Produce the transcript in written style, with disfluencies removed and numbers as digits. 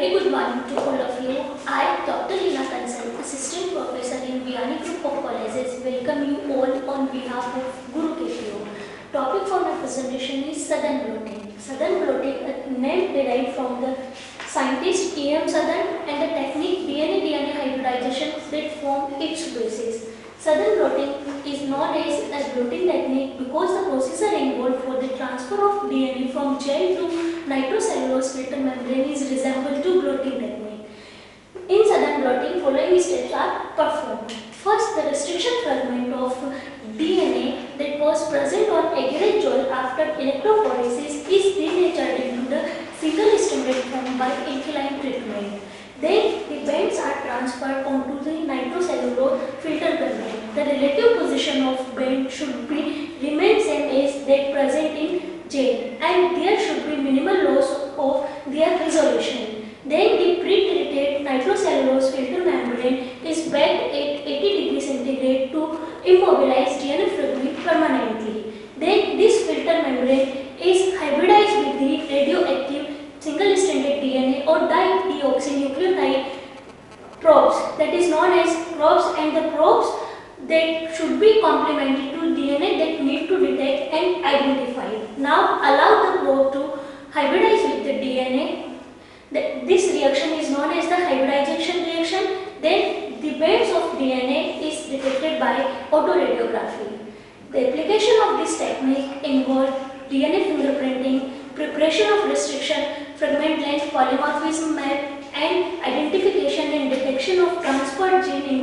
very good morning to all of you. I, Dr. Leena Kansal, Assistant Professor in Biyani Group of Colleges, welcome you all on behalf of Guru K P O. Topic for my presentation is Southern Blotting. Southern Blotting, a name derived from the scientist E.M. Southern, and the technique DNA-DNA hybridization that form its basis. Southern blotting is known as a blotting technique because the processes involved for the transfer of DNA from gel to nitrocellulose filter membrane is resembled to blotting technique. In Southern blotting, following steps are performed. First, the restriction fragment of DNA that was present on agarose gel after electrophoresis is denatured into the single stranded form by alkaline treatment. Then the bands are transferred onto the nitrocellulose filter membrane. The relative position of band should be remain same as that present in gel, and there should be minimal loss of their resolution. Then the pre-treated nitrocellulose filter membrane is packed at 80 degrees centigrade to immobilize DNA fragment permanently. Then this filter membrane is hybridized with the radioactive single-stranded DNA or di-deoxynucleotide probes, that is known as probes, and the probes that should be complemented to DNA that need to detect and identify. Now allow the probe to hybridize with the DNA. This reaction is known as the hybridization reaction. Then the bands of DNA is detected by autoradiography. The application of this technique involves DNA fingerprinting, preparation of restriction, fragment length polymorphism map, and identification and detection of transferred gene in